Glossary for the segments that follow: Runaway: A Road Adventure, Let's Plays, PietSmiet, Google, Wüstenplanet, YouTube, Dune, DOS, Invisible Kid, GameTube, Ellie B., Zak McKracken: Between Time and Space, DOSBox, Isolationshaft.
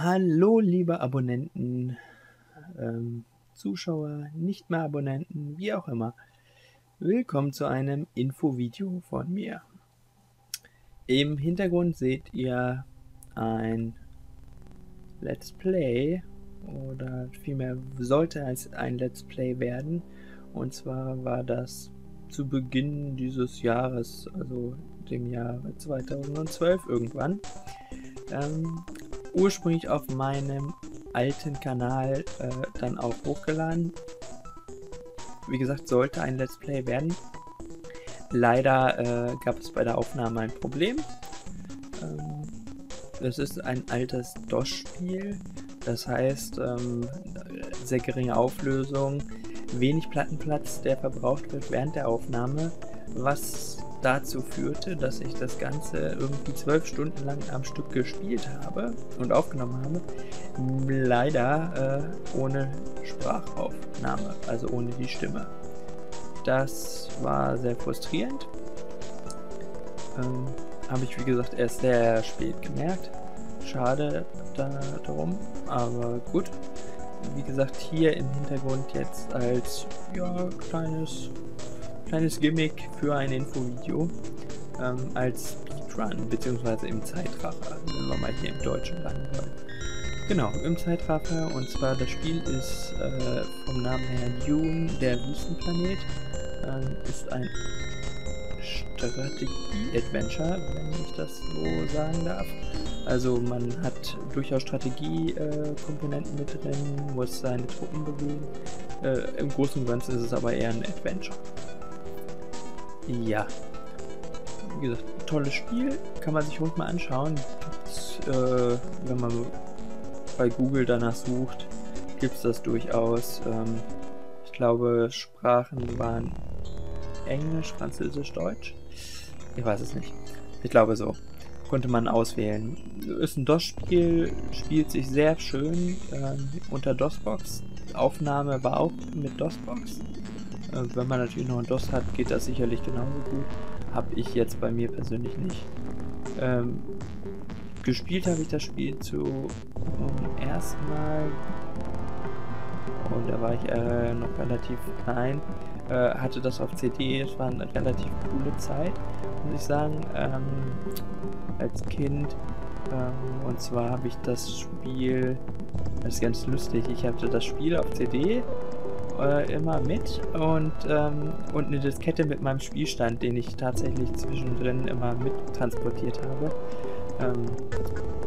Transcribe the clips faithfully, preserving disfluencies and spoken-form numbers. Hallo liebe Abonnenten, ähm, Zuschauer, nicht mehr Abonnenten, wie auch immer. Willkommen zu einem Infovideo von mir. Im Hintergrund seht ihr ein Let's Play, oder vielmehr sollte es ein Let's Play werden. Und zwar war das zu Beginn dieses Jahres, also dem Jahre zweitausendzwölf irgendwann. Ähm, ursprünglich auf meinem alten Kanal äh, dann auch hochgeladen. Wie gesagt, sollte ein Let's Play werden. Leider äh, gab es bei der Aufnahme ein Problem. Ähm, das ist ein altes D O S-Spiel, das heißt ähm, sehr geringe Auflösung, wenig Plattenplatz, der verbraucht wird während der Aufnahme, was dazu führte, dass ich das Ganze irgendwie zwölf Stunden lang am Stück gespielt habe und aufgenommen habe, leider äh, ohne Sprachaufnahme, also ohne die Stimme. Das war sehr frustrierend, ähm, habe ich wie gesagt erst sehr spät gemerkt, schade da, darum, aber gut. Wie gesagt, hier im Hintergrund jetzt als ja, kleines Kleines Gimmick für ein Infovideo ähm, als Speedrun bzw. im Zeitraffer, wenn wir mal hier im Deutschen landen wollen. Genau, im Zeitraffer, und zwar das Spiel ist äh, vom Namen her Dune, der Wüstenplanet, äh, ist ein Strategie-Adventure, wenn ich das so sagen darf. Also man hat durchaus Strategie-Komponenten äh, mit drin, muss seine Truppen bewegen. Äh, Im Großen und Ganzen ist es aber eher ein Adventure. Ja, wie gesagt, tolles Spiel, kann man sich ruhig mal anschauen. Gibt's, äh, wenn man bei Google danach sucht, gibt es das durchaus. Ähm, ich glaube, Sprachen waren Englisch, Französisch, Deutsch. Ich weiß es nicht. Ich glaube so. Konnte man auswählen. Ist ein D O S-Spiel, spielt sich sehr schön äh, unter DOSBox. Aufnahme war auch mit DOSBox. Wenn man natürlich noch ein D O S hat, geht das sicherlich genauso gut. Habe ich jetzt bei mir persönlich nicht. Ähm, gespielt habe ich das Spiel zum ersten Mal. Und da war ich äh, noch relativ klein. Äh, hatte das auf C D, es war eine relativ coole Zeit, muss ich sagen, ähm, als Kind. Ähm, und zwar habe ich das Spiel, das ist ganz lustig, ich hatte das Spiel auf C D. Immer mit und, ähm, und eine Diskette mit meinem Spielstand, den ich tatsächlich zwischendrin immer mit transportiert habe. Ähm,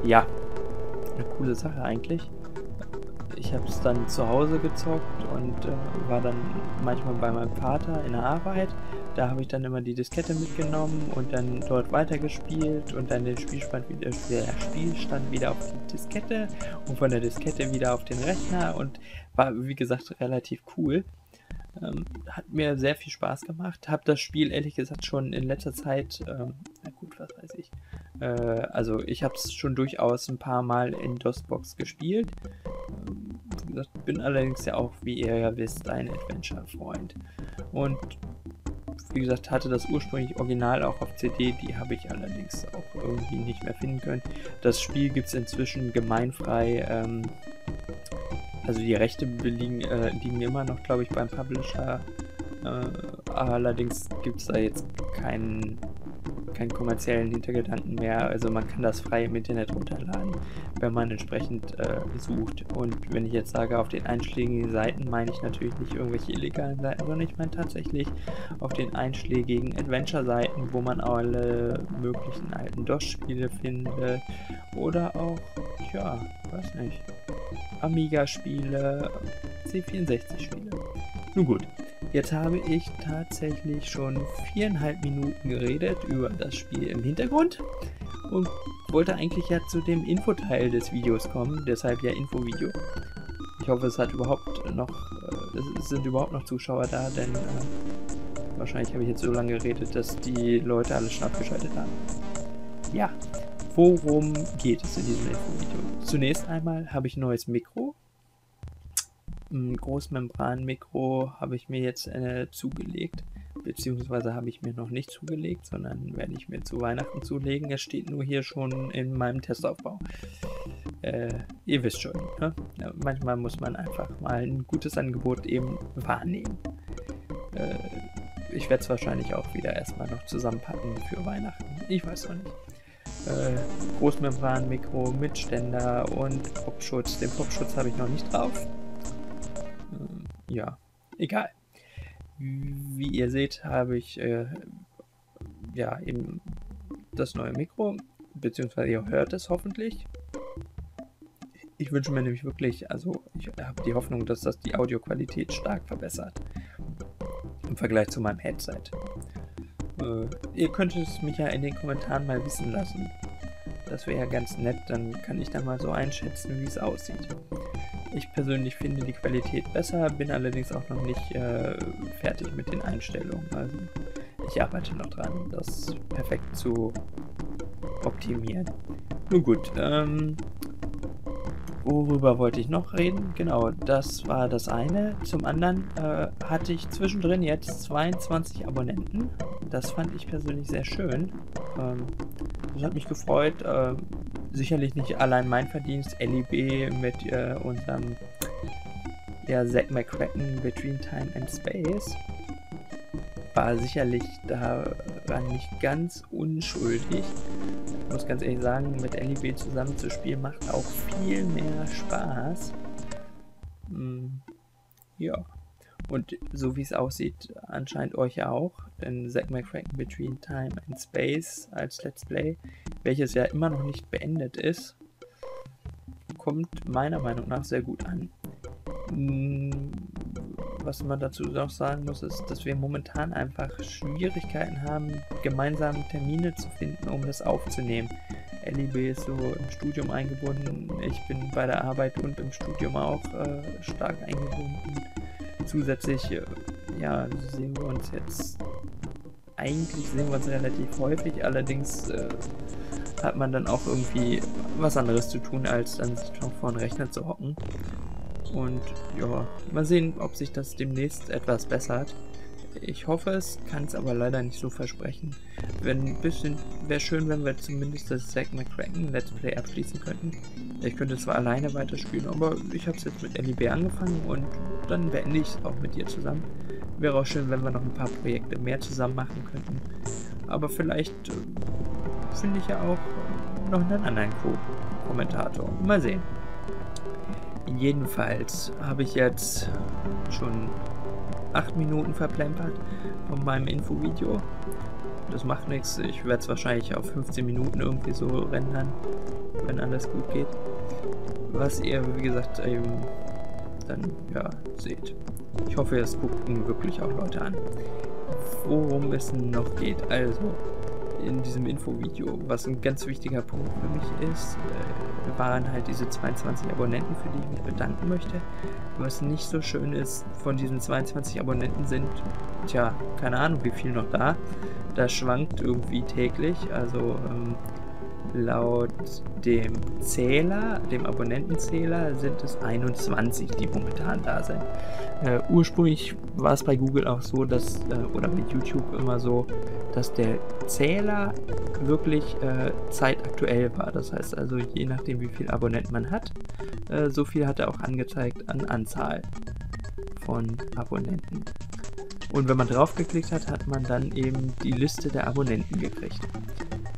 ja, eine coole Sache eigentlich. Ich habe es dann zu Hause gezockt und äh, war dann manchmal bei meinem Vater in der Arbeit. Da habe ich dann immer die Diskette mitgenommen und dann dort weitergespielt und dann den Spielstand wieder, der Spielstand wieder auf die Diskette und von der Diskette wieder auf den Rechner, und war wie gesagt relativ cool. Ähm, hat mir sehr viel Spaß gemacht. Habe das Spiel ehrlich gesagt schon in letzter Zeit, ähm, na gut, was weiß ich, äh, also ich habe es schon durchaus ein paar Mal in DOSBox gespielt. Ähm, wie gesagt, bin allerdings ja auch, wie ihr ja wisst, ein Adventure-Freund. Und wie gesagt, hatte das ursprünglich original auch auf C D, die habe ich allerdings auch irgendwie nicht mehr finden können. Das Spiel gibt es inzwischen gemeinfrei, ähm, also die Rechte liegen, äh, liegen immer noch, glaube ich, beim Publisher. Äh, allerdings gibt es da jetzt keinen, keinen kommerziellen Hintergedanken mehr, also man kann das frei im Internet runterladen, wenn man entsprechend äh, sucht. Und wenn ich jetzt sage, auf den einschlägigen Seiten, meine ich natürlich nicht irgendwelche illegalen Seiten, sondern ich meine tatsächlich auf den einschlägigen Adventure-Seiten, wo man alle möglichen alten D O S-Spiele findet oder auch, tja, weiß nicht, Amiga-Spiele, C vierundsechzig-Spiele. Nun gut, jetzt habe ich tatsächlich schon viereinhalb Minuten geredet über das Spiel im Hintergrund und wollte eigentlich ja zu dem Infoteil des Videos kommen, deshalb ja Infovideo. Ich hoffe, es hat überhaupt noch, es sind überhaupt noch Zuschauer da, denn äh, wahrscheinlich habe ich jetzt so lange geredet, dass die Leute alle schon abgeschaltet haben. Ja, worum geht es in diesem Infovideo? Zunächst einmal habe ich ein neues Mikro. Ein Großmembranmikro habe ich mir jetzt äh, zugelegt, beziehungsweise habe ich mir noch nicht zugelegt, sondern werde ich mir zu Weihnachten zulegen. Es steht nur hier schon in meinem Testaufbau. Äh, ihr wisst schon, ne? Ja, manchmal muss man einfach mal ein gutes Angebot eben wahrnehmen. Äh, ich werde es wahrscheinlich auch wieder erstmal noch zusammenpacken für Weihnachten. Ich weiß noch nicht. Äh, Großmembranmikro mit Ständer und Popschutz. Den Popschutz habe ich noch nicht drauf. Ähm, ja, egal. Wie ihr seht, habe ich äh, ja eben das neue Mikro, beziehungsweise ihr hört es hoffentlich. Ich wünsche mir nämlich wirklich, also ich habe die Hoffnung, dass das die Audioqualität stark verbessert im Vergleich zu meinem Headset. Äh, ihr könnt es mich ja in den Kommentaren mal wissen lassen. Das wäre ja ganz nett, dann kann ich da mal so einschätzen, wie es aussieht. Ich persönlich finde die Qualität besser, bin allerdings auch noch nicht äh, fertig mit den Einstellungen. Also ich arbeite noch dran, das perfekt zu optimieren. Nun gut, ähm... worüber wollte ich noch reden? Genau, das war das eine. Zum anderen äh, hatte ich zwischendrin jetzt zweiundzwanzig Abonnenten. Das fand ich persönlich sehr schön. Ähm, das hat mich gefreut. Ähm, sicherlich nicht allein mein Verdienst. Ellie B. mit äh, unserem ja, Zak McKracken Between Time and Space war sicherlich daran nicht ganz unschuldig. Ich muss ganz ehrlich sagen, mit Ellie B. zusammen zu spielen macht auch viel mehr Spaß. Hm, ja. Und so wie es aussieht, anscheinend euch auch. Denn Zak McKracken Between Time and Space als Let's Play, welches ja immer noch nicht beendet ist, kommt meiner Meinung nach sehr gut an. Hm, was man dazu noch sagen muss, ist, dass wir momentan einfach Schwierigkeiten haben, gemeinsam Termine zu finden, um das aufzunehmen. Ellie B. ist so im Studium eingebunden, ich bin bei der Arbeit und im Studium auch äh, stark eingebunden. Zusätzlich äh, ja, sehen wir uns jetzt, eigentlich sehen wir uns relativ häufig, allerdings äh, hat man dann auch irgendwie was anderes zu tun, als dann sich schon vor den Rechner zu hocken. Und ja, mal sehen, ob sich das demnächst etwas bessert. Ich hoffe es, kann es aber leider nicht so versprechen. Wenn ein bisschen, wäre schön, wenn wir zumindest das Zak McKracken Let's Play abschließen könnten. Ich könnte zwar alleine weiterspielen, aber ich habe es jetzt mit Ellie B. angefangen und dann beende ich es auch mit ihr zusammen. Wäre auch schön, wenn wir noch ein paar Projekte mehr zusammen machen könnten. Aber vielleicht äh, finde ich ja auch noch einen anderen Co-Kommentator. Mal sehen. Jedenfalls habe ich jetzt schon acht Minuten verplempert von meinem Infovideo. Das macht nichts, ich werde es wahrscheinlich auf fünfzehn Minuten irgendwie so rendern, wenn alles gut geht. Was ihr, wie gesagt, eben dann ja seht. Ich hoffe, es gucken wirklich auch Leute an. Worum es noch geht, also in diesem Infovideo, was ein ganz wichtiger Punkt für mich ist, waren halt diese zweiundzwanzig Abonnenten, für die ich mich bedanken möchte. Was nicht so schön ist, von diesen zweiundzwanzig Abonnenten sind, tja, keine Ahnung, wie viel noch da. Das schwankt irgendwie täglich, also ähm, laut dem Zähler, dem Abonnentenzähler, sind es einundzwanzig, die momentan da sind. Äh, ursprünglich war es bei Google auch so, dass, äh, oder mit YouTube immer so, dass der Zähler wirklich äh, zeitaktuell war. Das heißt also, je nachdem wie viele Abonnenten man hat, äh, so viel hat er auch angezeigt an Anzahl von Abonnenten. Und wenn man drauf geklickt hat, hat man dann eben die Liste der Abonnenten gekriegt.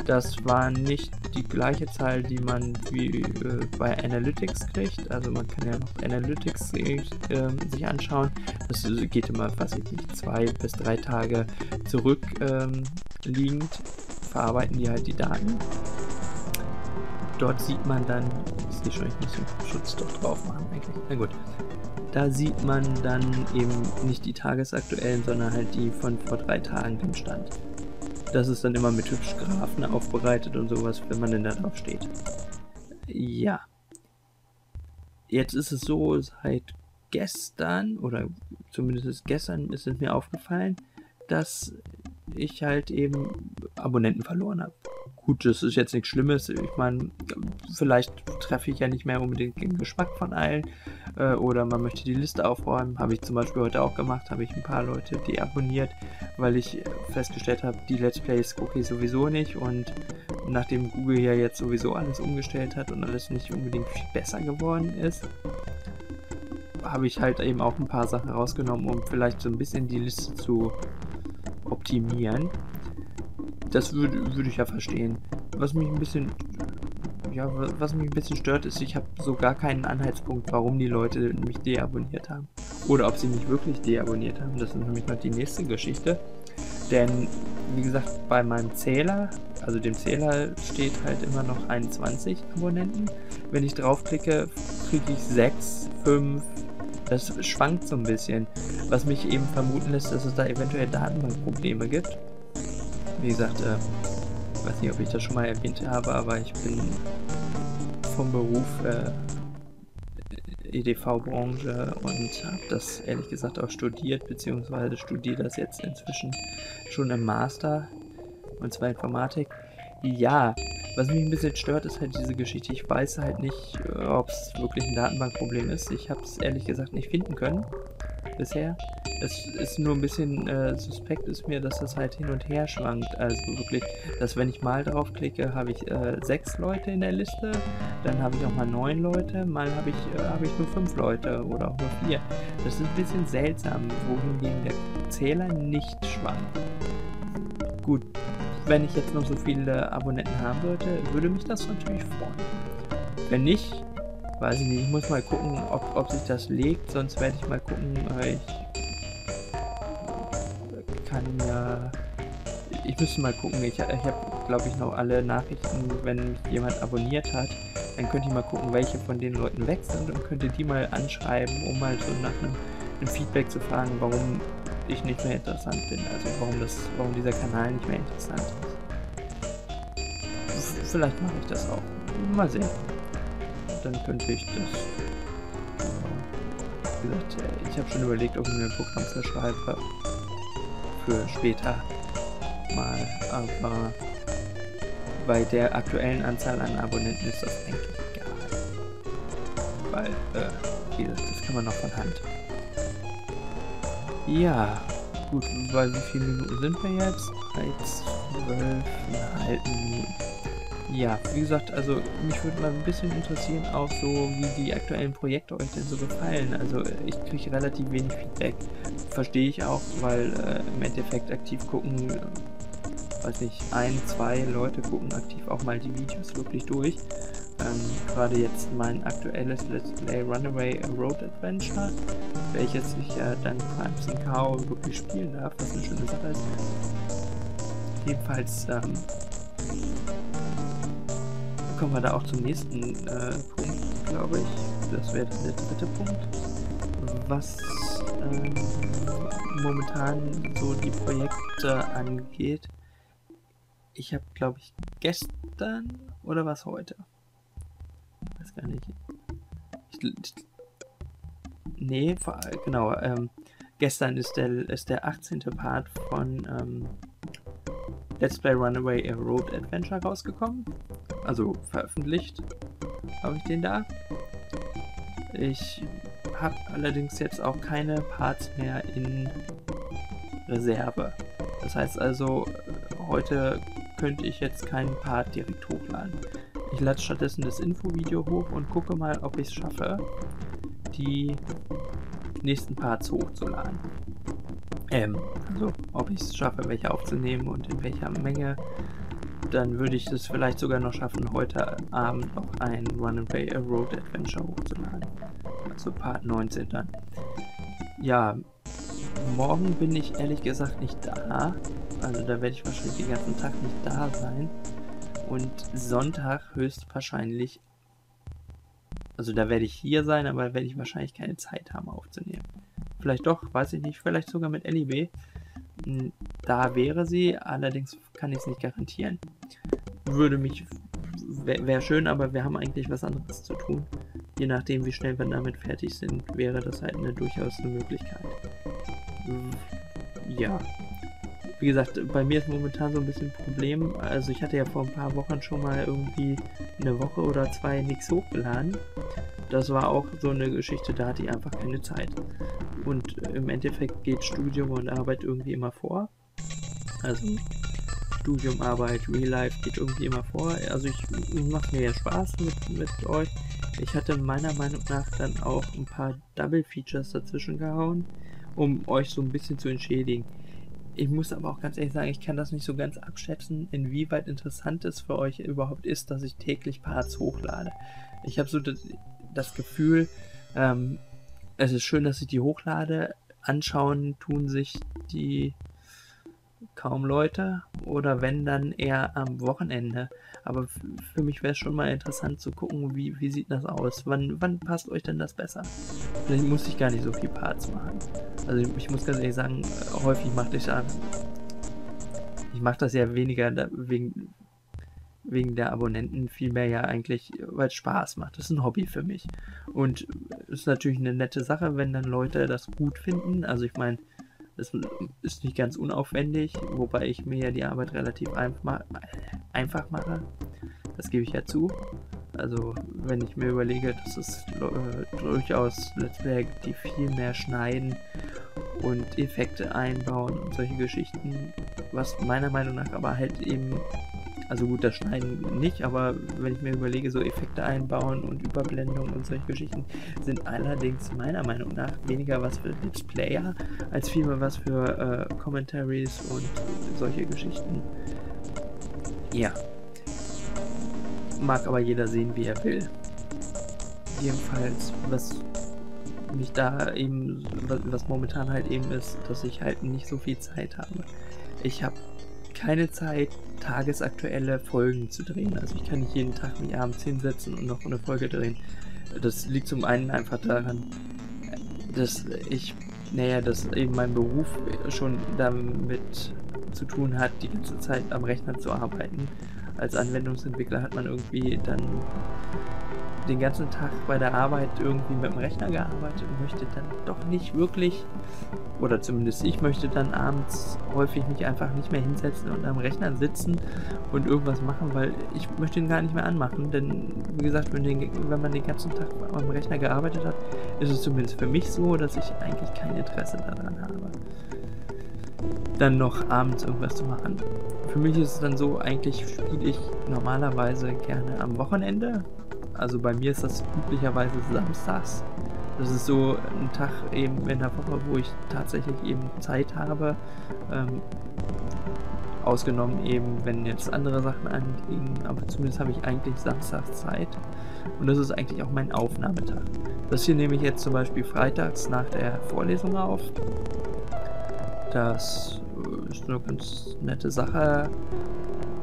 Das war nicht die gleiche Zahl, die man wie äh, bei Analytics kriegt. Also man kann ja noch Analytics äh, sich anschauen. Das geht immer, was ich nicht, zwei bis drei Tage zurückliegend. Ähm, verarbeiten die halt die Daten. Dort sieht man dann, ich sehe schon, ich muss den Schutz doch drauf machen eigentlich. Na gut. Da sieht man dann eben nicht die tagesaktuellen, sondern halt die von vor drei Tagen im Stand. Das ist dann immer mit hübschen Graphen aufbereitet und sowas, wenn man denn da drauf steht. Ja. Jetzt ist es so, seit gestern, oder zumindest ist gestern, ist es mir aufgefallen, dass ich halt eben Abonnenten verloren habe. Gut, das ist jetzt nichts Schlimmes. Ich meine, vielleicht treffe ich ja nicht mehr unbedingt den Geschmack von allen. Äh, oder man möchte die Liste aufräumen. Habe ich zum Beispiel heute auch gemacht. Habe ich ein paar Leute deabonniert, weil ich festgestellt habe, die Let's Plays gucke ich sowieso nicht. Und nachdem Google ja jetzt sowieso alles umgestellt hat und alles nicht unbedingt viel besser geworden ist, habe ich halt eben auch ein paar Sachen rausgenommen, um vielleicht so ein bisschen die Liste zu optimieren. Das würde würd ich ja verstehen. Was mich ein bisschen ja, was mich ein bisschen stört, ist, ich habe so gar keinen Anhaltspunkt, warum die Leute mich deabonniert haben. Oder ob sie mich wirklich deabonniert haben. Das ist nämlich noch die nächste Geschichte. Denn, wie gesagt, bei meinem Zähler, also dem Zähler steht halt immer noch einundzwanzig Abonnenten. Wenn ich draufklicke, kriege ich sechs, fünf, das schwankt so ein bisschen. Was mich eben vermuten lässt, dass es da eventuell Datenbankprobleme gibt. Wie gesagt, äh, ich weiß nicht, ob ich das schon mal erwähnt habe, aber ich bin vom Beruf äh, E D V-Branche und habe das ehrlich gesagt auch studiert, beziehungsweise studiere das jetzt inzwischen schon im Master, und zwar Informatik. Ja, was mich ein bisschen stört, ist halt diese Geschichte. Ich weiß halt nicht, ob es wirklich ein Datenbankproblem ist. Ich habe es ehrlich gesagt nicht finden können bisher. Es ist nur ein bisschen äh, suspekt ist mir, dass das halt hin und her schwankt. Also wirklich, dass wenn ich mal draufklicke, habe ich äh, sechs Leute in der Liste, dann habe ich auch mal neun Leute, mal habe ich, äh, hab ich nur fünf Leute oder auch nur vier. Das ist ein bisschen seltsam, wohingegen der Zähler nicht schwankt. Gut, wenn ich jetzt noch so viele Abonnenten haben würde, würde mich das natürlich freuen. Wenn nicht, weiß ich nicht, ich muss mal gucken, ob, ob sich das legt, sonst werde ich mal gucken, äh, ich kann ja, ich müsste mal gucken, ich, ich habe glaube ich noch alle Nachrichten, wenn mich jemand abonniert hat, dann könnte ich mal gucken, welche von den Leuten weg sind und könnte die mal anschreiben, um mal so nach einem, einem Feedback zu fragen, warum ich nicht mehr interessant bin, also warum, das, warum dieser Kanal nicht mehr interessant ist. Vielleicht mache ich das auch, mal sehen. Dann könnte ich das. Wie gesagt, ich habe schon überlegt, ob ich mir ein Programm verschreibe für später mal, aber bei der aktuellen Anzahl an Abonnenten ist das eigentlich egal. Weil, äh, wie gesagt, das kann man noch von Hand. Ja, gut, weil wie viele Minuten sind wir jetzt? zwölf Komma fünf Minuten. Ja, wie gesagt, also mich würde mal ein bisschen interessieren, auch so, wie die aktuellen Projekte euch denn so gefallen. Also ich kriege relativ wenig Feedback. Verstehe ich auch, weil äh, im Endeffekt aktiv gucken, äh, weiß nicht, ein, zwei Leute gucken aktiv auch mal die Videos wirklich durch. Ähm, Gerade jetzt mein aktuelles Let's Play Runaway: A Road Adventure, welches ich äh, dann Primes and Cow wirklich spielen darf, was eine schöne Sache ist. Jedenfalls, ähm, kommen wir da auch zum nächsten äh, Punkt, glaube ich. Das wäre der dritte Punkt, was ähm, momentan so die Projekte angeht. Ich habe, glaube ich, gestern oder was heute? Weiß gar nicht. Ich, ich, nee, vor, genau. Ähm, gestern ist der ist der achtzehnte Part von ähm, Let's Play Runaway: A Road Adventure rausgekommen. Also veröffentlicht habe ich den da. Ich habe allerdings jetzt auch keine Parts mehr in Reserve. Das heißt also, heute könnte ich jetzt keinen Part direkt hochladen. Ich lade stattdessen das Infovideo hoch und gucke mal, ob ich es schaffe, die nächsten Parts hochzuladen. Ähm, also ob ich es schaffe, welche aufzunehmen und in welcher Menge. Dann würde ich es vielleicht sogar noch schaffen, heute Abend noch ein Runaway: A Road Adventure hochzuladen. Also Part neunzehn dann. Ja, morgen bin ich ehrlich gesagt nicht da. Also da werde ich wahrscheinlich den ganzen Tag nicht da sein. Und Sonntag höchstwahrscheinlich, also da werde ich hier sein, aber werde ich wahrscheinlich keine Zeit haben aufzunehmen. Vielleicht doch, weiß ich nicht, vielleicht sogar mit Ellie B. Da wäre sie, allerdings kann ich es nicht garantieren. Würde mich, wäre wär schön, aber wir haben eigentlich was anderes zu tun. Je nachdem, wie schnell wir damit fertig sind, wäre das halt eine, durchaus eine Möglichkeit. Ja, wie gesagt, bei mir ist momentan so ein bisschen ein Problem. Also ich hatte ja vor ein paar Wochen schon mal irgendwie eine Woche oder zwei nichts hochgeladen. Das war auch so eine Geschichte, da hatte ich einfach keine Zeit. Und im Endeffekt geht Studium und Arbeit irgendwie immer vor. Also Studium, Arbeit, Real Life geht irgendwie immer vor. Also ich macht mir ja Spaß mit, mit euch. Ich hatte meiner Meinung nach dann auch ein paar Double Features dazwischen gehauen, um euch so ein bisschen zu entschädigen. Ich muss aber auch ganz ehrlich sagen, ich kann das nicht so ganz abschätzen, inwieweit interessant es für euch überhaupt ist, dass ich täglich Parts hochlade. Ich habe so das Gefühl, ähm, es ist schön, dass ich die hochlade. Anschauen tun sich die kaum Leute oder wenn, dann eher am Wochenende. Aber für mich wäre es schon mal interessant zu gucken, wie, wie sieht das aus? Wann, wann passt euch denn das besser? Vielleicht muss ich gar nicht so viel Parts machen. Also ich, ich muss ganz ehrlich sagen, häufig mache ich ja, ich mache das ja weniger da, wegen, wegen der Abonnenten, vielmehr ja eigentlich, weil es Spaß macht. Das ist ein Hobby für mich. Und es ist natürlich eine nette Sache, wenn dann Leute das gut finden. Also ich meine, das ist nicht ganz unaufwendig, wobei ich mir ja die Arbeit relativ einfach mache. Das gebe ich ja zu. Also wenn ich mir überlege, dass es äh, durchaus Let's Play, die viel mehr schneiden und Effekte einbauen und solche Geschichten, was meiner Meinung nach aber halt eben, also gut, das Schneiden nicht, aber wenn ich mir überlege, so Effekte einbauen und Überblendung und solche Geschichten, sind allerdings meiner Meinung nach weniger was für Let's Player, als vielmehr was für äh, Commentaries und solche Geschichten. Ja. Mag aber jeder sehen, wie er will. Jedenfalls, was mich da eben, was, was momentan halt eben ist, dass ich halt nicht so viel Zeit habe. Ich habe keine Zeit, tagesaktuelle Folgen zu drehen. Also ich kann nicht jeden Tag mich abends hinsetzen und noch eine Folge drehen. Das liegt zum einen einfach daran, dass ich, naja, dass eben mein Beruf schon damit zu tun hat, die ganze Zeit am Rechner zu arbeiten. Als Anwendungsentwickler hat man irgendwie dann den ganzen Tag bei der Arbeit irgendwie mit dem Rechner gearbeitet und möchte dann doch nicht wirklich, oder zumindest ich möchte dann abends häufig mich einfach nicht mehr hinsetzen und am Rechner sitzen und irgendwas machen, weil ich möchte ihn gar nicht mehr anmachen, denn wie gesagt, wenn, den, wenn man den ganzen Tag am Rechner gearbeitet hat, ist es zumindest für mich so, dass ich eigentlich kein Interesse daran habe, dann noch abends irgendwas zu machen. Für mich ist es dann so, eigentlich spiele ich normalerweise gerne am Wochenende. Also bei mir ist das üblicherweise samstags. Das ist so ein Tag eben in der Woche, wo ich tatsächlich eben Zeit habe. Ähm, ausgenommen eben, wenn jetzt andere Sachen anliegen. Aber zumindest habe ich eigentlich samstags Zeit. Und das ist eigentlich auch mein Aufnahmetag. Das hier nehme ich jetzt zum Beispiel freitags nach der Vorlesung auf. Das ist eine ganz nette Sache.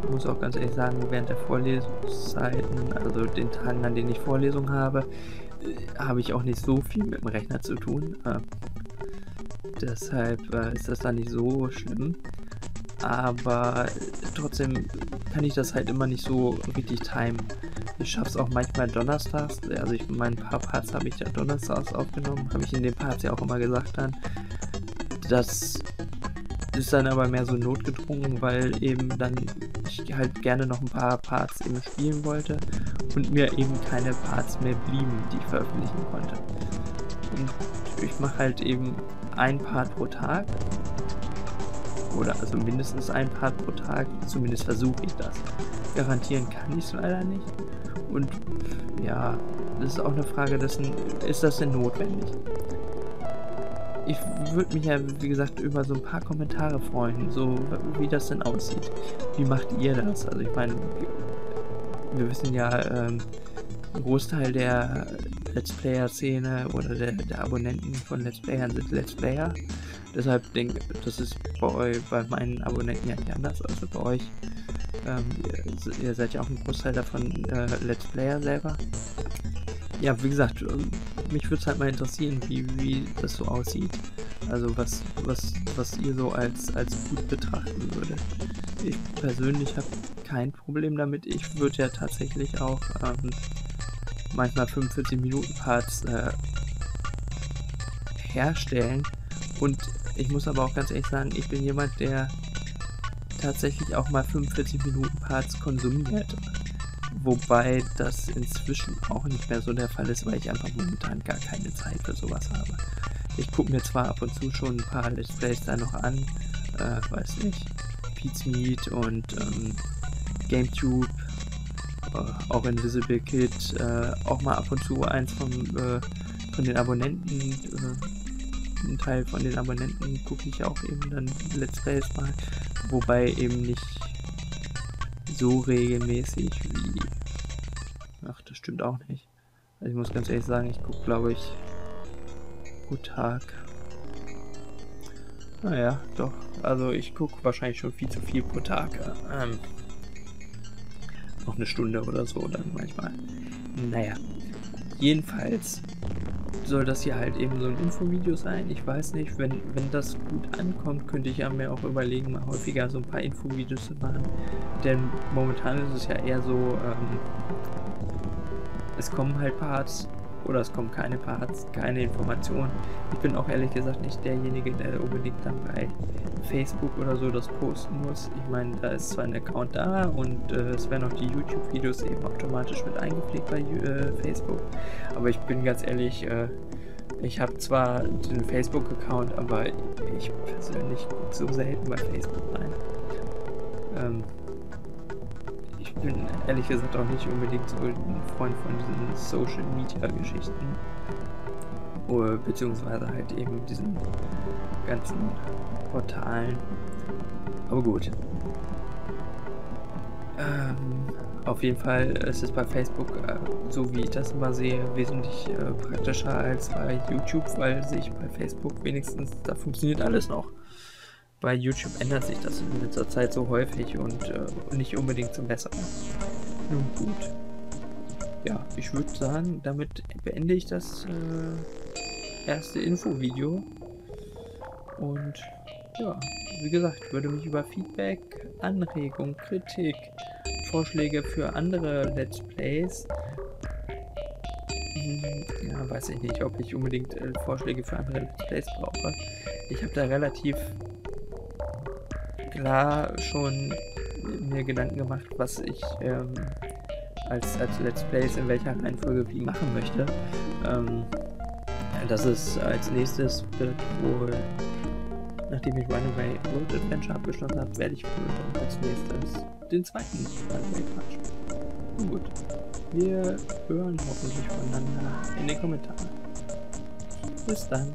Ich muss auch ganz ehrlich sagen, während der Vorlesungszeiten, also den Tagen, an denen ich Vorlesung habe, äh, habe ich auch nicht so viel mit dem Rechner zu tun. Äh, deshalb äh, ist das dann nicht so schlimm. Aber trotzdem kann ich das halt immer nicht so richtig timen. Ich schaffe es auch manchmal donnerstags. Also ich meine, ein paar Parts habe ich ja donnerstags aufgenommen, habe ich in den Parts ja auch immer gesagt dann. Das ist dann aber mehr so notgedrungen, weil eben dann ich halt gerne noch ein paar Parts eben spielen wollte und mir eben keine Parts mehr blieben, die ich veröffentlichen konnte. Und ich mache halt eben ein Part pro Tag oder also mindestens ein Part pro Tag, zumindest versuche ich das. Garantieren kann ich es leider nicht und ja, das ist auch eine Frage dessen, ist das denn notwendig? Ich würde mich ja, wie gesagt, über so ein paar Kommentare freuen, so wie das denn aussieht. Wie macht ihr das? Also ich meine, wir wissen ja, ähm, ein Großteil der Let's Player-Szene oder der, der Abonnenten von Let's Playern sind Let's Player. Deshalb denke ich, das ist bei euch, bei meinen Abonnenten ja nicht anders als bei euch. Ähm, ihr, ihr seid ja auch ein Großteil davon äh, Let's Player selber. Ja, wie gesagt, mich würde es halt mal interessieren, wie, wie das so aussieht. Also was, was, was ihr so als, als gut betrachten würdet. Ich persönlich habe kein Problem damit. Ich würde ja tatsächlich auch ähm, manchmal fünfundvierzig Minuten Parts äh, herstellen. Und ich muss aber auch ganz ehrlich sagen, ich bin jemand, der tatsächlich auch mal fünfundvierzig Minuten Parts konsumiert. Wobei das inzwischen auch nicht mehr so der Fall ist, weil ich einfach momentan gar keine Zeit für sowas habe. Ich gucke mir zwar ab und zu schon ein paar Let's Plays da noch an, äh, weiß nicht, PietSmiet und ähm, GameTube, äh, auch Invisible Kid, äh, auch mal ab und zu eins vom, äh, von den Abonnenten, äh, einen Teil von den Abonnenten gucke ich auch eben dann Let's Plays mal, wobei eben nicht so regelmäßig wie, ach das stimmt auch nicht, also ich muss ganz ehrlich sagen, ich gucke glaube ich pro Tag. Naja, doch. Also ich gucke wahrscheinlich schon viel zu viel pro Tag. Ähm, noch eine Stunde oder so dann manchmal. Naja. Jedenfalls soll das hier halt eben so ein Infovideo sein. Ich weiß nicht, wenn, wenn das gut ankommt, könnte ich ja mir auch überlegen, mal häufiger so ein paar Infovideos zu machen. Denn momentan ist es ja eher so, ähm, es kommen halt Parts. Oder es kommen keine Parts, keine Informationen. Ich bin auch ehrlich gesagt nicht derjenige, der unbedingt dann bei Facebook oder so das posten muss. Ich meine, da ist zwar ein Account da und äh, es werden auch die YouTube-Videos eben automatisch mit eingepflegt bei äh, Facebook. Aber ich bin ganz ehrlich, äh, ich habe zwar den Facebook-Account, aber ich persönlich gucke so selten bei Facebook rein. Ähm, Ich bin ehrlich gesagt auch nicht unbedingt so ein Freund von diesen Social Media Geschichten. Oder, beziehungsweise halt eben diesen ganzen Portalen. Aber gut. Ähm, auf jeden Fall ist es bei Facebook, äh, so wie ich das immer sehe, wesentlich äh, praktischer als bei YouTube, weil sich bei Facebook wenigstens, da funktioniert alles noch. Bei YouTube ändert sich das in letzter Zeit so häufig und äh, nicht unbedingt zum Besseren. Nun gut. Ja, ich würde sagen, damit beende ich das äh, erste Infovideo. Und ja, wie gesagt, würde mich über Feedback, Anregung, Kritik, Vorschläge für andere Let's Plays. Ja, weiß ich nicht, ob ich unbedingt äh, Vorschläge für andere Let's Plays brauche. Ich habe da relativ klar schon mir Gedanken gemacht, was ich ähm, als, als Let's Plays in welcher Reihenfolge wie machen möchte. Ähm, das ist als nächstes wird wohl, nachdem ich Runaway: A Road Adventure abgeschlossen habe, werde ich wohl als nächstes den zweiten Runaway Part spielen. Nun gut, wir hören hoffentlich voneinander in den Kommentaren. Bis dann.